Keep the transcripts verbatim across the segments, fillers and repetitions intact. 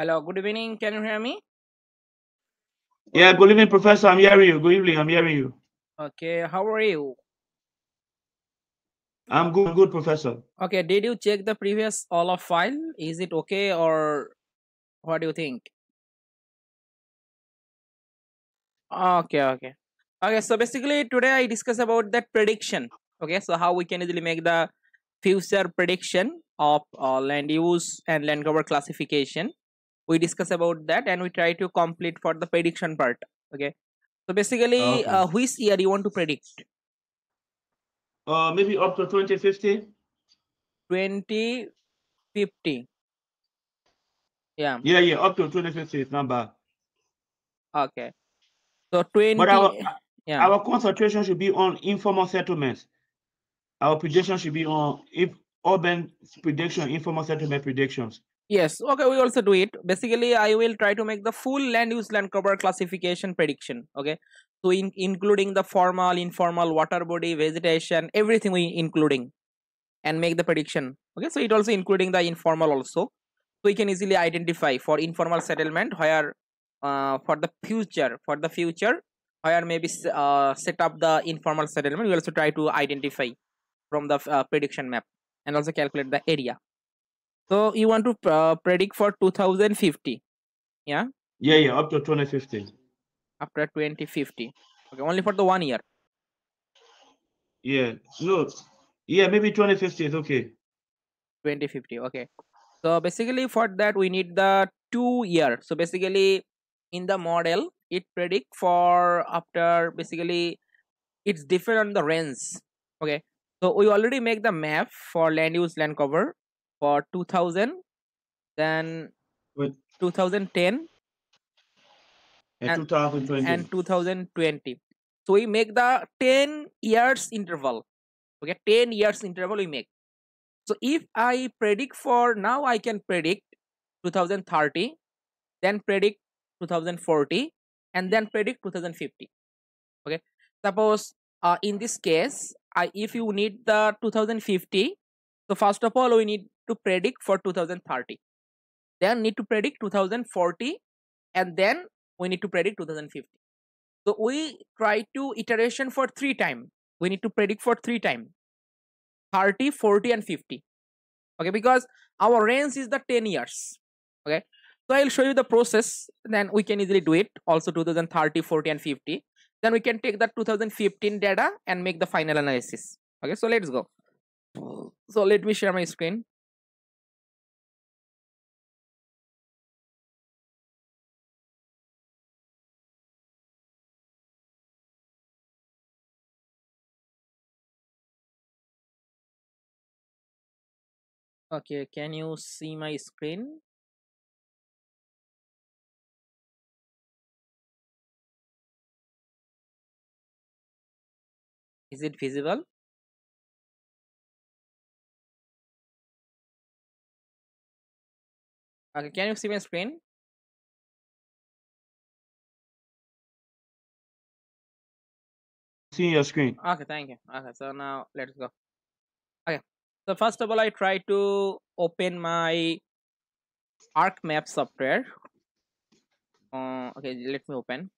Hello, good evening. Can you hear me? Yeah, good evening, Professor. I'm hearing you. Good evening. I'm hearing you. Okay, how are you? I'm good, good, Professor. Okay, did you check the previous all of file? Is it okay or what do you think? Okay, okay. Okay, so basically today I discuss about that prediction. Okay, so how we can easily make the future prediction of uh, land use and land cover classification. We discuss about that and we try to complete for the prediction part. Okay, so basically okay. Uh, which year you want to predict? Uh, maybe up to twenty fifty. twenty fifty. Yeah. Yeah, yeah, up to twenty fifty is not bad. Okay. So twenty. But our, yeah. our concentration should be on informal settlements. Our prediction should be on if urban prediction, informal settlement predictions. Yes. Okay, we also do it. Basically, I will try to make the full land use land cover classification prediction. Okay. So in, including the formal, informal, water body, vegetation, everything we including and make the prediction. Okay. So it also including the informal also. So we can easily identify for informal settlement where uh, for the future, for the future, where maybe uh, set up the informal settlement. We also try to identify from the uh, prediction map and also calculate the area. So you want to uh, predict for two thousand fifty, yeah? Yeah, yeah, up to twenty fifty. After twenty fifty, okay, only for the one year. Yeah, no, yeah, maybe twenty fifty is okay. twenty fifty, okay. So basically for that we need the two year. So basically in the model, it predict for after basically it's different on the range, okay. So we already make the map for land use land cover for two thousand, then Wait. two thousand ten and, and two thousand twenty. And two thousand twenty. So we make the ten years interval. Okay, ten years interval we make. So if I predict for now, I can predict two thousand thirty, then predict two thousand forty, and then predict two thousand fifty. Okay, suppose uh, in this case, I if you need the two thousand fifty, so first of all we need to predict for two thousand thirty, then need to predict two thousand forty, and then we need to predict two thousand fifty. So we try to iteration for three times. We need to predict for three times, thirty, forty and fifty, okay, because our range is the ten years. Okay, so I'll show you the process, then we can easily do it also two thousand thirty, forty and fifty. Then we can take the two thousand fifteen data and make the final analysis. Okay, so let's go. So let me share my screen. Okay, can you see my screen? Is it visible? Okay, can you see my screen? See your screen. Okay, thank you. Okay, so now let's go. Okay, so first of all, I try to open my ArcMap software. Uh, okay, let me open.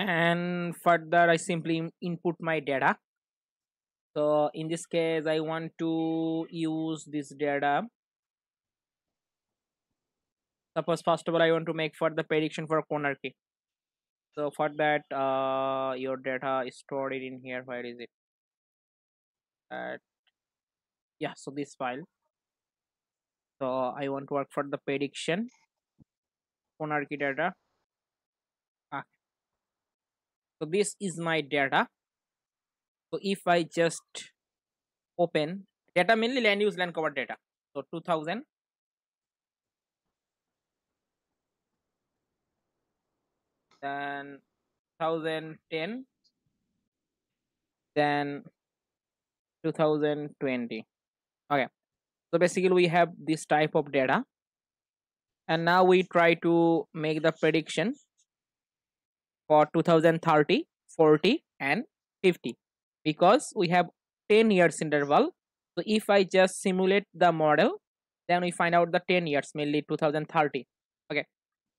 and further I simply input my data. So in this case I want to use this data. Suppose first of all I want to make for the prediction for Konakry. So for that uh, your data is stored in here. Where is it? At, yeah, so this file. So I want to work for the prediction Konakry data. Ah. So this is my data. So if I just open data, mainly land use, land cover data. So two thousand. Then two thousand ten. Then two thousand twenty. Okay. So basically we have this type of data. And now we try to make the prediction for two thousand thirty, forty and fifty. Because we have ten years interval. So if I just simulate the model, then we find out the ten years, mainly two thousand thirty. Okay.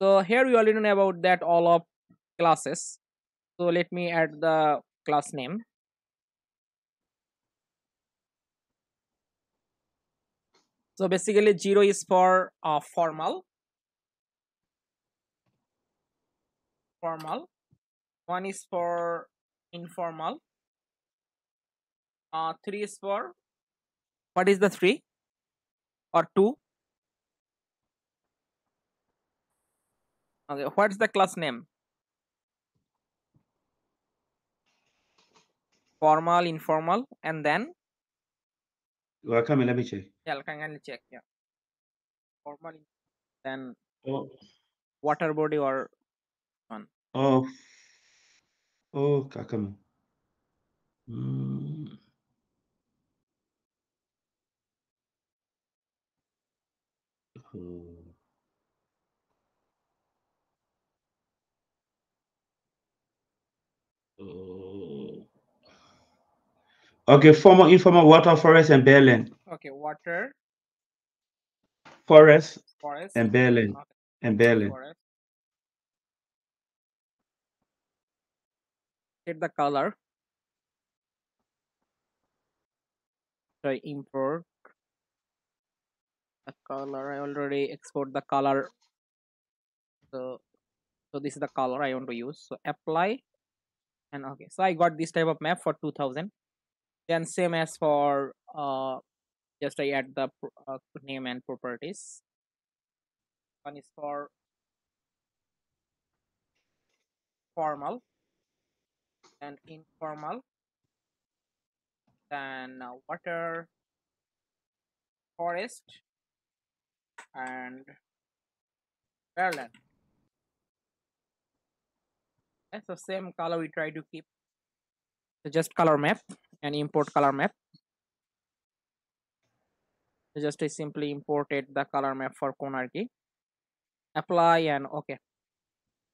So here we already know about that all of classes. So let me add the class name. So basically zero is for uh, formal. Formal. One is for informal. Uh, three is for, what is the three or two? Okay, what's the class name? Formal, informal, and then? Well, come in, let me check. Yeah, can I check? Yeah. Formal, then oh. Water body or one. Oh, oh, Kakam. Mm. Hmm. Oh. Okay, formal, informal, water, forest, and bare land. Okay, water, forest, forest, and bare land, okay. and bare land. Get the color. So I import the color. I already export the color. So, so this is the color I want to use. So apply, and okay. So I got this type of map for two thousand. Then same as for uh, just I add the uh, name and properties. One is for formal and informal. Then uh, water, forest, and bare land. Okay, so same color we try to keep. So just color map and import color map. So just I simply imported the color map for Konakry. Apply and okay.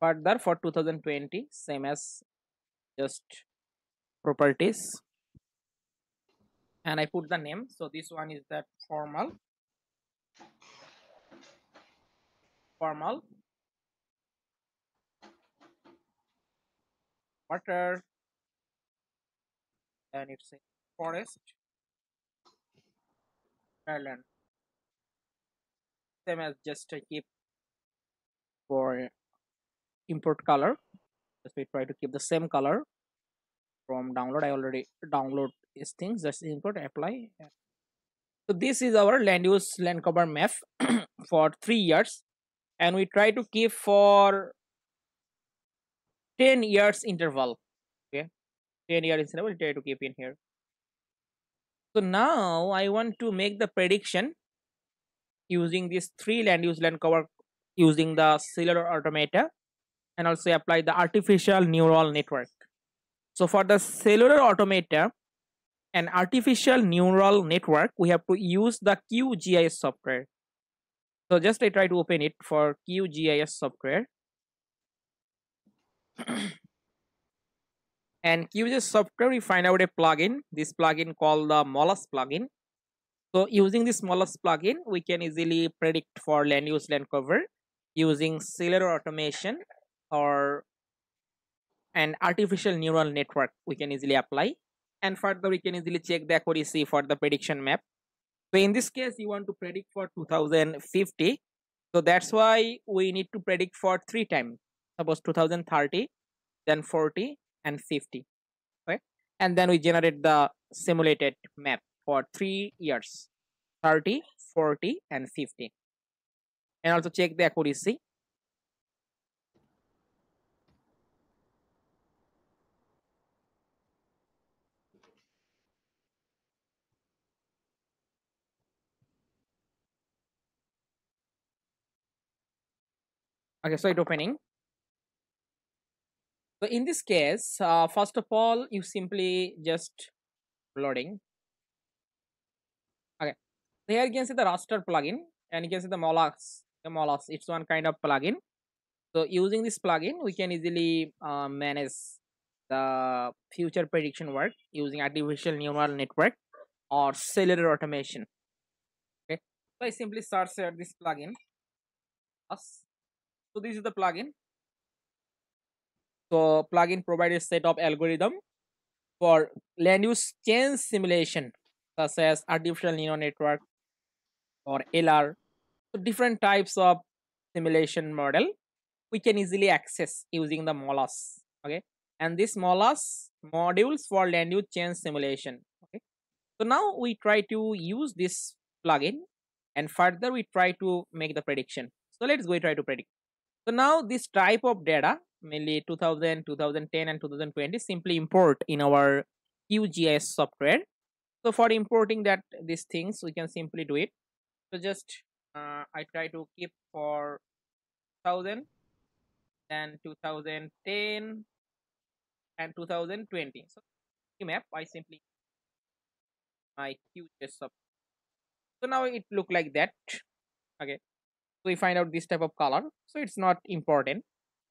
Further for two thousand twenty, same as just properties. And I put the name. So this one is that formal. Formal. Water. And it's a forest. Island. Same as just to keep for import color. Just we try to keep the same color from download. I already download these things, just import, apply. So this is our land use land cover map for three years, and we try to keep for ten years interval. Okay, ten years interval we try to keep in here. So now I want to make the prediction using these three land use land cover using the cellular automata and also apply the artificial neural network. So for the cellular automata an artificial neural network, we have to use the Q G I S software. So just I try to open it for Q G I S software. And Q G I S software, we find out a plugin, this plugin called the MOLUSCE plugin. So using this MOLUSCE plugin, we can easily predict for land use, land cover using cellular automation or and artificial neural network we can easily apply, and further we can easily check the accuracy for the prediction map. So in this case you want to predict for two thousand fifty, so that's why we need to predict for three times, suppose two thousand thirty, then forty and fifty, right? And then we generate the simulated map for three years, thirty, forty and fifty, and also check the accuracy. Okay, so it's opening. So in this case, uh, first of all, you simply just loading. Okay, so here you can see the raster plugin, and you can see the Mollusce. The Mollusce, it's one kind of plugin. So using this plugin, we can easily uh, manage the future prediction work using artificial neural network or cellular automation. Okay, so I simply search at this plugin. So this is the plugin. So plugin provides a set of algorithm for land use change simulation, such as artificial neural network or L R. So different types of simulation model we can easily access using the Mollusce. Okay, and this Mollusce modules for land use change simulation. Okay, so now we try to use this plugin, and further we try to make the prediction. So let's go try to predict. So now this type of data, mainly two thousand, two thousand ten and two thousand twenty, simply import in our Q G I S software. So for importing that these things, we can simply do it. So just uh, I try to keep for two thousand, then two thousand ten and two thousand twenty. So map I simply my Q G I S software. So now it look like that. Okay. So we find out this type of color, so it's not important.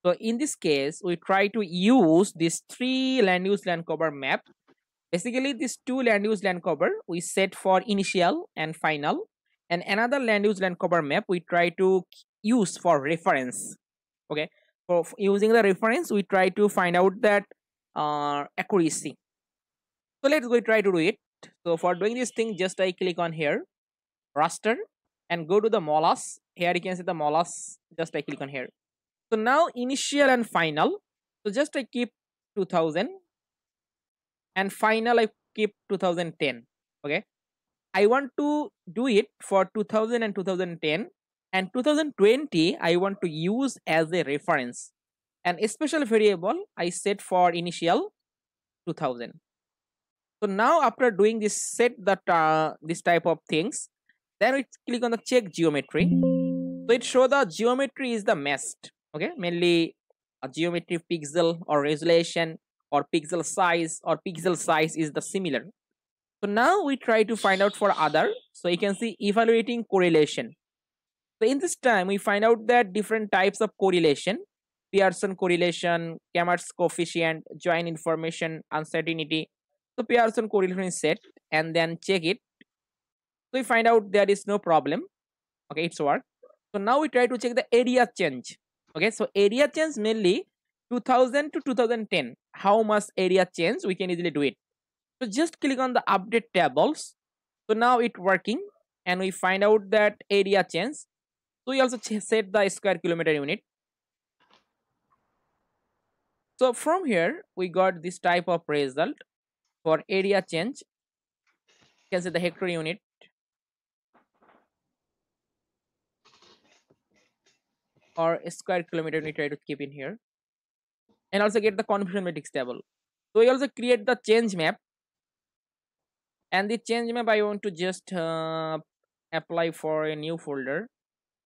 So in this case, we try to use these three land use land cover map. Basically, these two land use land cover we set for initial and final, and another land use land cover map we try to use for reference. Okay, so using the reference, we try to find out that uh, accuracy. So let's go try to do it. So for doing this thing, just I click on here, raster, and go to the Mollusce. Here you can see the Mollusce, just I click on here. So now initial and final, so just I keep two thousand and final I keep two thousand ten. Okay, I want to do it for two thousand and two thousand ten, and two thousand twenty I want to use as a reference, and a special variable I set for initial two thousand. So now after doing this set that uh, this type of things, then we click on the check geometry. So it shows the geometry is the messed. Okay, mainly a geometry pixel or resolution or pixel size or pixel size is the similar. So now we try to find out for other. So you can see evaluating correlation. So in this time we find out that different types of correlation: Pearson correlation, Kammat's coefficient, joint information, uncertainty. So Pearson correlation is set, and then check it. So we find out there is no problem. Okay, it's work. So now we try to check the area change. Okay, so area change mainly two thousand to two thousand ten. How much area change we can easily do it. So just click on the update tables. So now it's working, and we find out that area change. So we also set the square kilometer unit. So from here we got this type of result for area change. You can see the hectare unit. Or a square kilometer we try to keep in here, and also get the confusion matrix table. So we also create the change map, and the change map I want to just uh, apply for a new folder.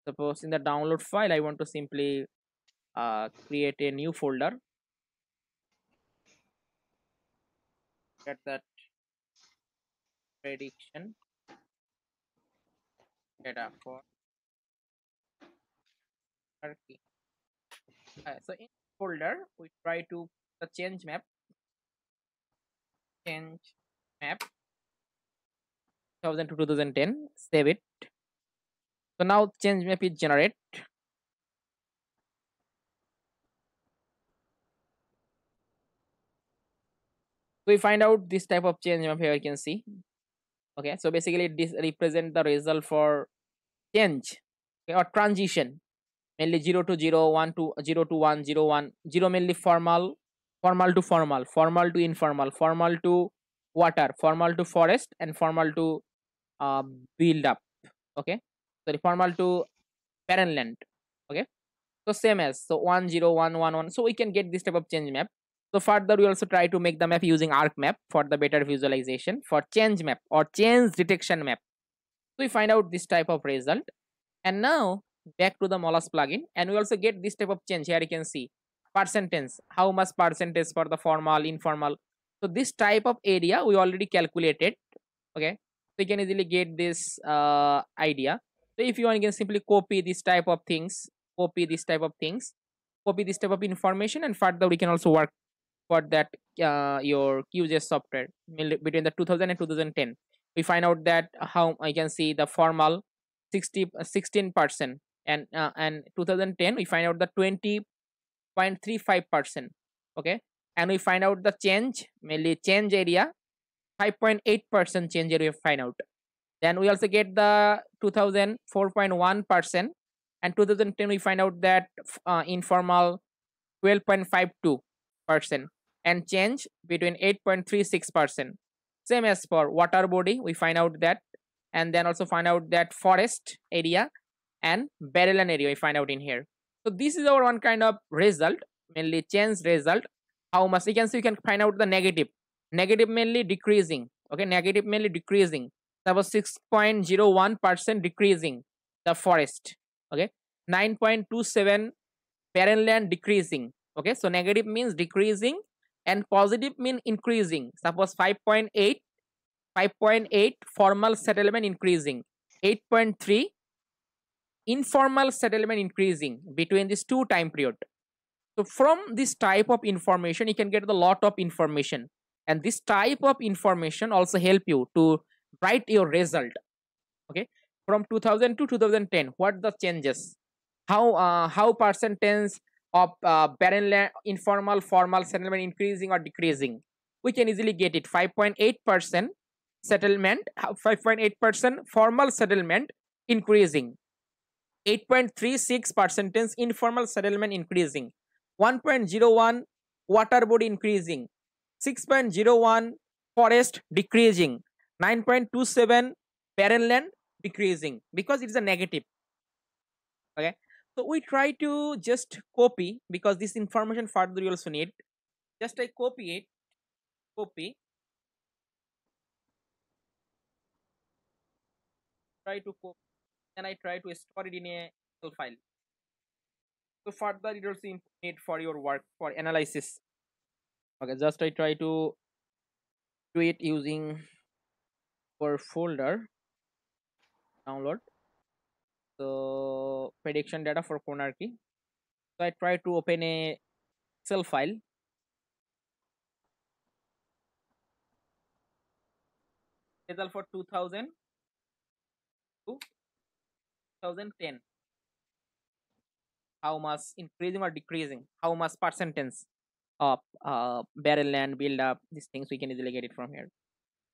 Suppose in the download file I want to simply uh, create a new folder. Get that prediction data for. Okay. Uh, so in folder we try to the change map change map two thousand to two thousand ten, save it. So now change map is generate. we find out this type of change map here, you can see. Okay, so basically this represent the result for change, okay, or transition, mainly zero to zero, one to zero to one, zero one, zero mainly formal, formal to formal, formal to informal, formal to water, formal to forest, and formal to uh, build up. Okay, sorry, formal to parent land. Okay, so same as so one zero one one one. So we can get this type of change map. So further we also try to make the map using ArcMap for the better visualization for change map or change detection map. So we find out this type of result, and now back to the MOLUSCE plugin, and we also get this type of change here. You can see percentage, how much percentage for the formal, informal. So this type of area we already calculated. Okay, so you can easily get this uh, idea. So if you want, you can simply copy this type of things, copy this type of things, copy this type of information, and further we can also work for that uh, your Q G I S software between the two thousand and two thousand ten. We find out that how I can see the formal sixteen percent and uh, and two thousand ten we find out the twenty point three five percent. Okay, and we find out the change, mainly change area five point eight percent change area we find out. Then we also get the two thousand four point one percent, and two thousand ten we find out that uh, informal twelve point five two percent and change between eight point three six percent. Same as for water body, we find out that, and then also find out that forest area and barren land area we find out in here. So this is our one kind of result, mainly change result. How much you can see, you can find out the negative, negative mainly decreasing. Okay, negative mainly decreasing. That was six point zero one percent decreasing the forest. Okay, nine point two seven barren land decreasing. Okay, so negative means decreasing and positive means increasing. Suppose five point eight, five point eight formal settlement increasing, eight point three informal settlement increasing between these two time period. So from this type of information you can get a lot of information, and this type of information also help you to write your result. Okay, from two thousand to two thousand ten, what the changes, how uh, how percentage of uh, barren land, informal, formal settlement increasing or decreasing, we can easily get it. Five point eight percent settlement, five point eight percent formal settlement increasing, eight point three six percent informal settlement increasing, one point zero one water body increasing, six point zero one forest decreasing, nine point two seven barren land decreasing, because it's a negative. Okay, so we try to just copy, because this information further you also need. Just I copy it, copy, try to copy, and I try to store it in a file. So further it also need for your work, for analysis. Okay, just I try to do it using our folder download. So prediction data for Konakry. So I try to open a Excel file. Result for two thousand to two thousand ten. How much increasing or decreasing? How much percentage of uh, barren land build up? These things we can easily get it from here.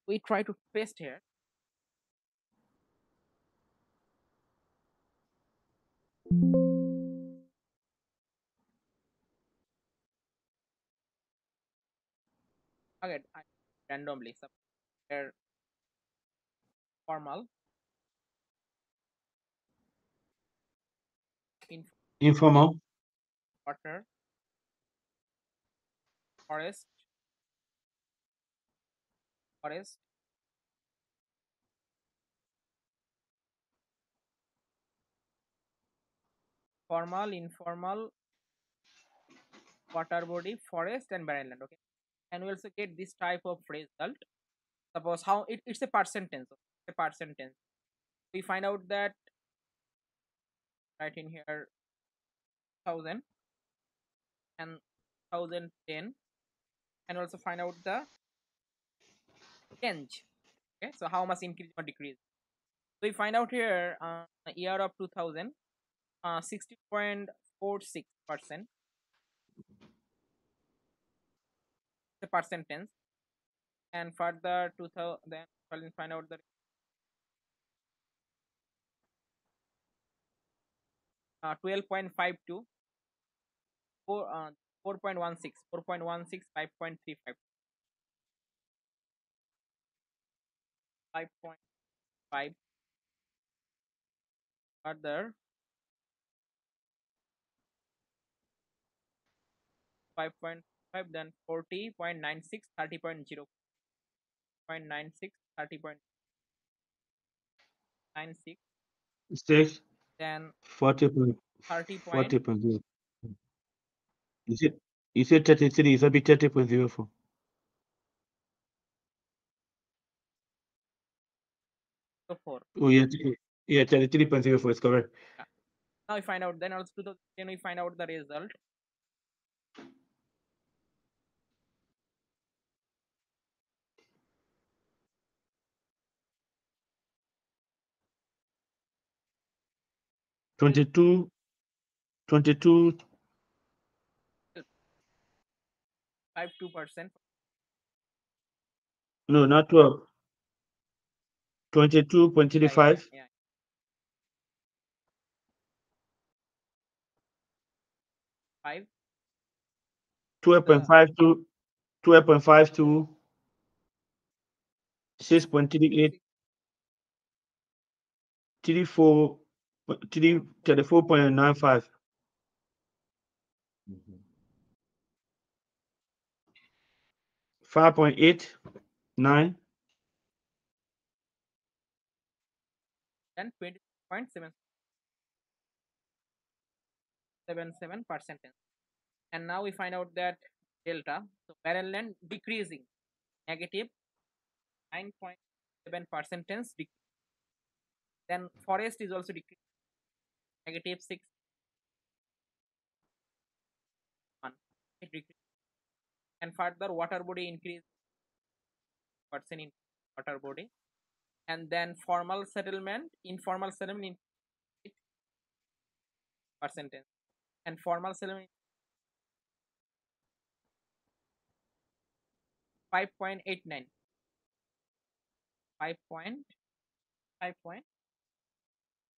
We try to paste here. Okay, I randomly here formal, Inf informal, water, forest, forest, formal, informal, water body, forest, and barren land. Okay, and we also get this type of result. Suppose how it, it's a percentage, a percentage. We find out that right in here thousand and thousand ten, and also find out the change. Okay, so how much increase or decrease? So we find out here uh, year of two thousand. Uh, sixty point four six percent the percentage, and further two thousand, then find out the uh, twelve point five two, four, uh, four point one six, four point one six, five point three five, five point five, further five point five, then forty point nine six, thirty point zero, zero point nine six, thirty point nine six, six, then forty point zero. Is it, you said thirty-three, it will be thirty point zero four. So four. Oh yeah, yeah, thirty-three point zero four is correct. Yeah. Now we find out, then also to the, then we find out the result. twenty-two, twenty-two, five two percent. No, not twelve. twenty-two point three five. Yeah. five. twelve point five two. twelve point five two. six point three eight. thirty-four. thirty-four point nine five. five point eight nine. And twenty point seven seven percent. And now we find out that delta, so barren land decreasing, negative nine point seven percent tense. Then forest is also decreasing, negative six. One. It decreases. And further water body increase, percent in water body, and then formal settlement, informal settlement in percentage, and formal settlement five point eight nine. Five point five point.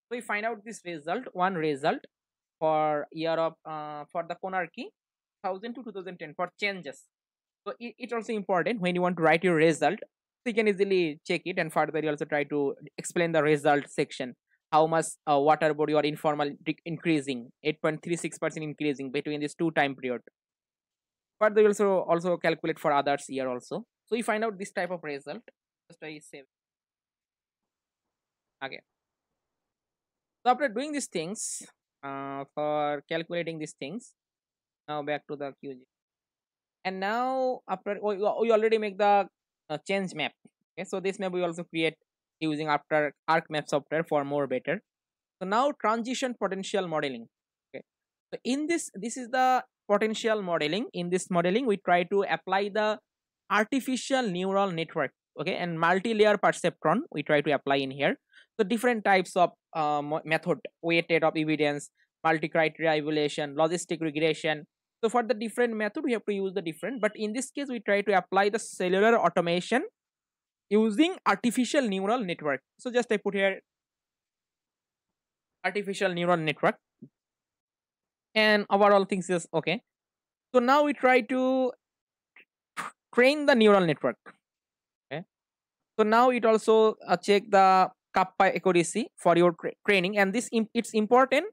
So we find out this result, one result for year of uh, for the Konakry two thousand to two thousand ten for changes. So it, it's also important when you want to write your result, so you can easily check it, and further you also try to explain the result section. How much uh, water body or informal increasing, eight point three six percent increasing between these two time period. Further you also also calculate for others year also. So you find out this type of result. Just I save again. So after doing these things, uh, for calculating these things, now back to the Q G I S. And now after we oh, oh, already make the uh, change map. Okay, so this map we also create using after ArcMap software for more better. So now transition potential modeling. Okay, so in this, this is the potential modeling. In this modeling, we try to apply the artificial neural network. Okay, and multi-layer perceptron we try to apply in here. So different types of uh, method, weighted of evidence, multi-criteria evaluation, logistic regression. So for the different method, we have to use the different. But in this case, we try to apply the cellular automation using artificial neural network. So just I put here artificial neural network, and overall things is okay. So now we try to train the neural network. Okay. So now it also uh, check the kappa accuracy for your tra training, and this imp it's important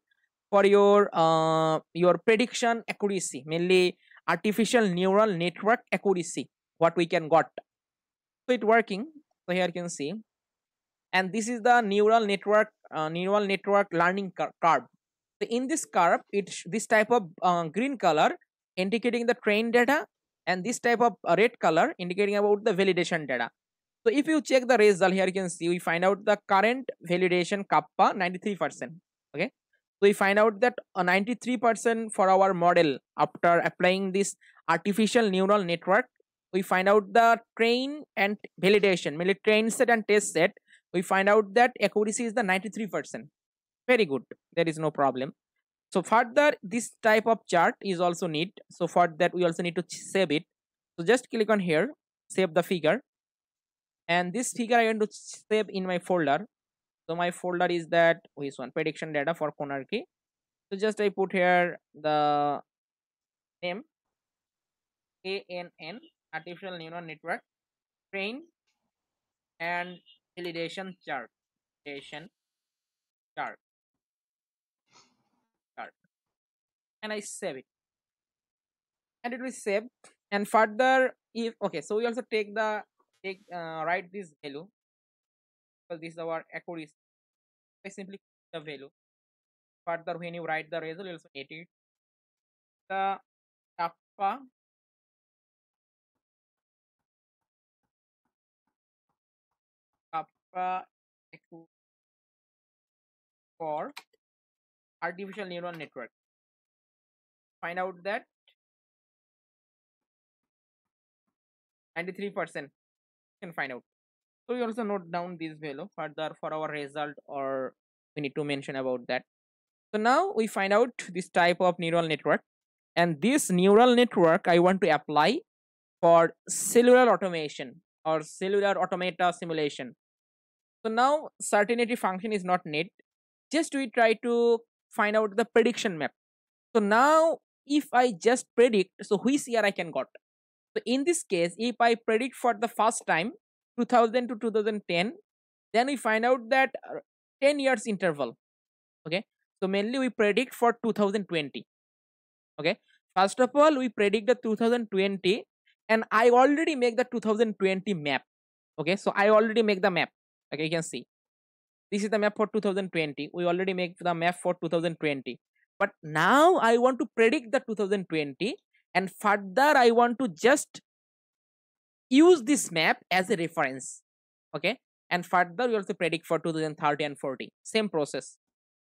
for your uh, your prediction accuracy, mainly artificial neural network accuracy, what we can got. So it's working. So here you can see, and this is the neural network uh, neural network learning curve. So in this curve, it's this type of uh, green color indicating the train data, and this type of uh, red color indicating about the validation data. So if you check the result here, you can see we find out the current validation kappa ninety-three percent. Okay. So we find out that ninety-three percent for our model after applying this artificial neural network, we find out the train and validation, mainly train set and test set. We find out that accuracy is the ninety-three percent. Very good. There is no problem. So further, this type of chart is also need. So for that, we also need to save it. So just click on here, save the figure. and this figure I want to save in my folder. So my folder is that this one, prediction data for Konakry. So just I put here the name A N N, artificial neural network, train and validation chart, validation chart, chart, and I save it, and it will save. And further, if okay, so we also take the take uh, write this value, because this is our accuracy. I simply click the value. Further, when you write the result, you also get it. The kappa kappa for artificial neural network. Find out that ninety-three percent can find out. So we also note down this value further for our result, or we need to mention about that. So now we find out this type of neural network, and this neural network I want to apply for cellular automation or cellular automata simulation. So now certainty function is not needed. Just we try to find out the prediction map. So now if I just predict, so which year I can got. So in this case, if I predict for the first time two thousand to two thousand ten, then we find out that ten years interval. Okay, so mainly we predict for two thousand twenty. Okay, first of all we predict the two thousand twenty, and I already make the two thousand twenty map. Okay, so I already make the map. Okay, you can see this is the map for two thousand twenty. We already make the map for two thousand twenty, but now I want to predict the two thousand twenty, and further I want to just use this map as a reference. Okay, and further we also predict for two thousand thirty and forty, same process.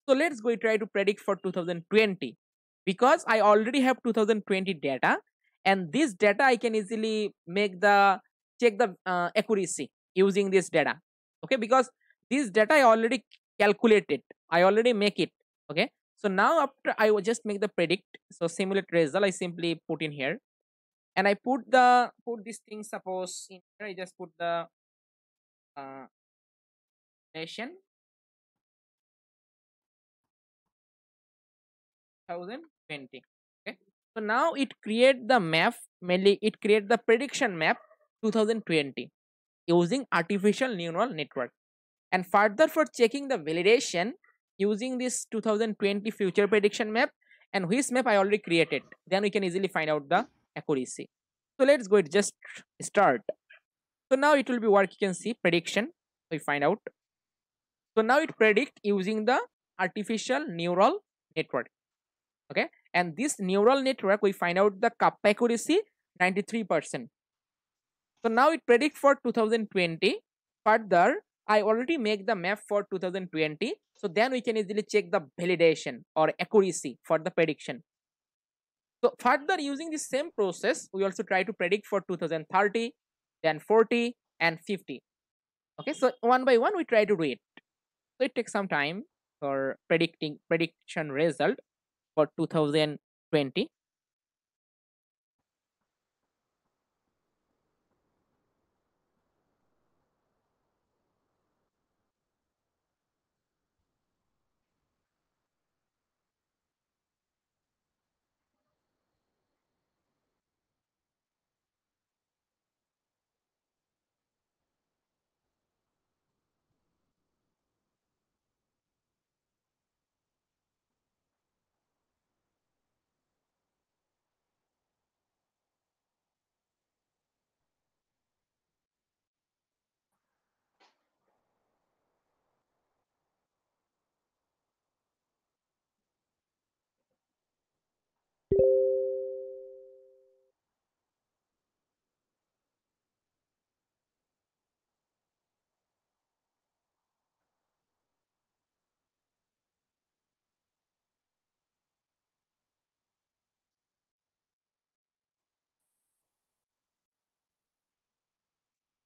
So let's go try to predict for two thousand twenty, because I already have two thousand twenty data, and this data I can easily make the check the uh, accuracy using this data. Okay, because this data I already calculated, I already make it. Okay, so now after I will just make the predict, so simulate result I simply put in here, and I put the put this thing suppose in here. I just put the uh, nation two thousand twenty. Okay, so now it create the map, mainly it create the prediction map two thousand twenty using artificial neural network. And further for checking the validation using this two thousand twenty future prediction map, and which map I already created, then we can easily find out the accuracy. So let's go it just start. So now it will be work, you can see prediction, we find out. So now it predict using the artificial neural network. Okay, and this neural network we find out the kappa accuracy ninety-three percent. So now it predict for two thousand twenty. Further I already make the map for two thousand twenty, so then we can easily check the validation or accuracy for the prediction. So further using the same process, we also try to predict for two thousand thirty, then forty and fifty. Okay, so one by one we try to do it. So it takes some time for predicting prediction result for two thousand twenty.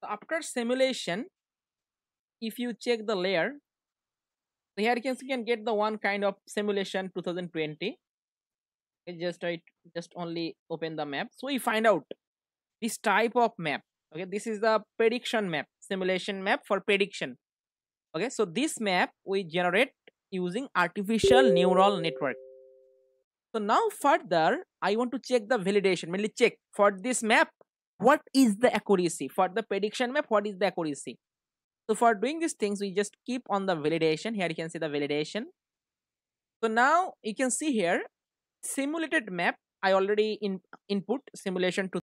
So after simulation, if you check the layer, so here you can, you can get the one kind of simulation two thousand twenty. It just I just only open the map. So we find out this type of map. Okay, this is the prediction map, simulation map for prediction. Okay, so this map we generate using artificial neural network. So now further, I want to check the validation, mainly check for this map, what is the accuracy? For the prediction map, what is the accuracy? So for doing these things, we just keep on the validation. Here you can see the validation. So now you can see here, simulated map, I already in, input simulation to